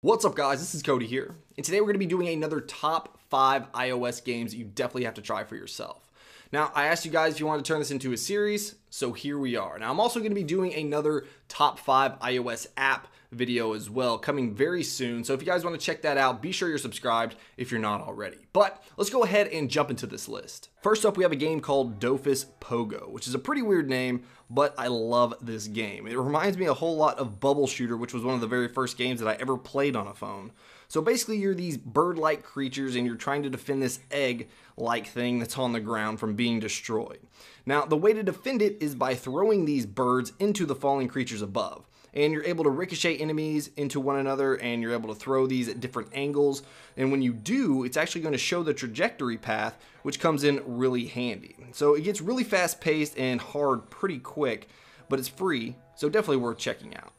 What's up guys, this is Cody here, and today we're going to be doing another top 5 iOS games that you definitely have to try for yourself. Now, I asked you guys if you wanted to turn this into a series, so here we are. Now, I'm also going to be doing another top 5 iOS app video as well, coming very soon, so if you guys want to check that out, be sure you're subscribed if you're not already. But let's go ahead and jump into this list. First up, we have a game called Dofus Pogo, which is a pretty weird name, but I love this game. It reminds me a whole lot of Bubble Shooter, which was one of the very first games that I ever played on a phone. So basically, you're these bird-like creatures, and you're trying to defend this egg-like thing that's on the ground from being destroyed. Now, the way to defend it is by throwing these birds into the falling creatures above. And you're able to ricochet enemies into one another, and you're able to throw these at different angles. And when you do, it's actually going to show the trajectory path, which comes in really handy. So it gets really fast-paced and hard pretty quick, but it's free, so definitely worth checking out.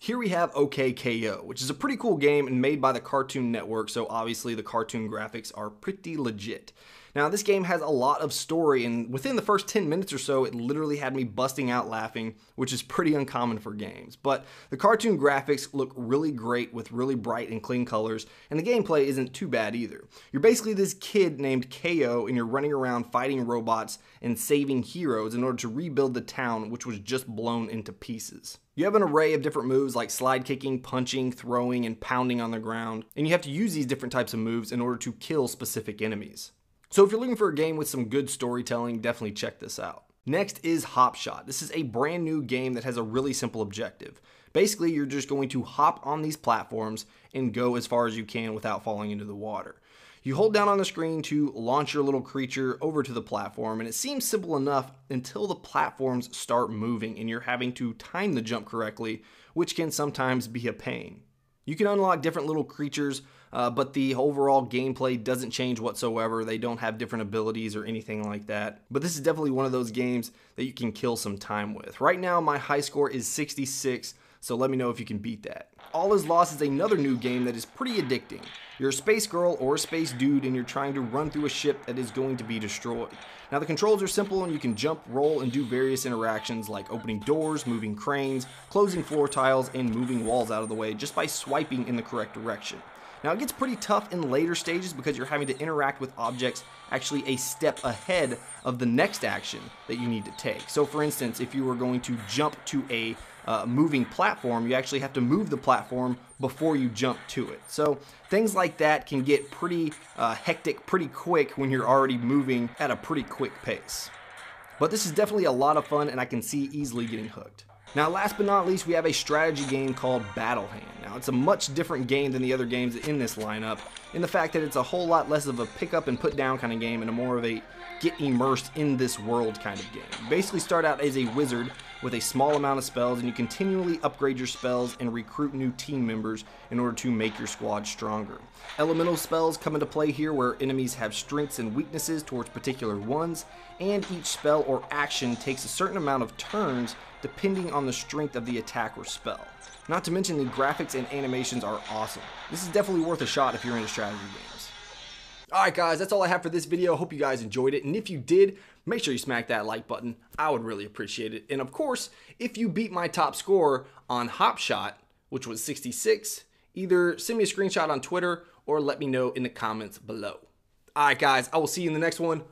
Here we have OK KO, which is a pretty cool game and made by the Cartoon Network, so obviously the cartoon graphics are pretty legit. Now, this game has a lot of story, and within the first 10 minutes or so, it literally had me busting out laughing, which is pretty uncommon for games. But the cartoon graphics look really great with really bright and clean colors, and the gameplay isn't too bad either. You're basically this kid named KO, and you're running around fighting robots and saving heroes in order to rebuild the town, which was just blown into pieces. You have an array of different moves like slide kicking, punching, throwing, and pounding on the ground, and you have to use these different types of moves in order to kill specific enemies. So if you're looking for a game with some good storytelling, definitely check this out. Next is Hop Shot. This is a brand new game that has a really simple objective. Basically, you're just going to hop on these platforms and go as far as you can without falling into the water. You hold down on the screen to launch your little creature over to the platform, and it seems simple enough until the platforms start moving and you're having to time the jump correctly, which can sometimes be a pain. You can unlock different little creatures, but the overall gameplay doesn't change whatsoever. They don't have different abilities or anything like that. But this is definitely one of those games that you can kill some time with. Right now, my high score is 66, so let me know if you can beat that. All is Lost is another new game that is pretty addicting. You're a space girl or a space dude, and you're trying to run through a ship that is going to be destroyed. Now, the controls are simple, and you can jump, roll, and do various interactions like opening doors, moving cranes, closing floor tiles, and moving walls out of the way just by swiping in the correct direction. Now, it gets pretty tough in later stages because you're having to interact with objects actually a step ahead of the next action that you need to take. So, for instance, if you were going to jump to a moving platform, you actually have to move the platform before you jump to it. So, things like that can get pretty hectic pretty quick when you're already moving at a pretty quick pace. But this is definitely a lot of fun, and I can see easily getting hooked. Now, last but not least, we have a strategy game called Battlehand. Now, it's a much different game than the other games in this lineup in the fact that it's a whole lot less of a pick up and put down kind of game and a more of a get immersed in this world kind of game. You basically start out as a wizard with a small amount of spells, and you continually upgrade your spells and recruit new team members in order to make your squad stronger. Elemental spells come into play here where enemies have strengths and weaknesses towards particular ones, and each spell or action takes a certain amount of turns depending on the strength of the attack or spell. Not to mention the graphics and animations are awesome. This is definitely worth a shot if you're into strategy games. Alright guys, that's all I have for this video. Hope you guys enjoyed it, and if you did, make sure you smack that like button. I would really appreciate it. And of course, if you beat my top score on Hop Shot, which was 66, either send me a screenshot on Twitter or let me know in the comments below. Alright guys, I will see you in the next one.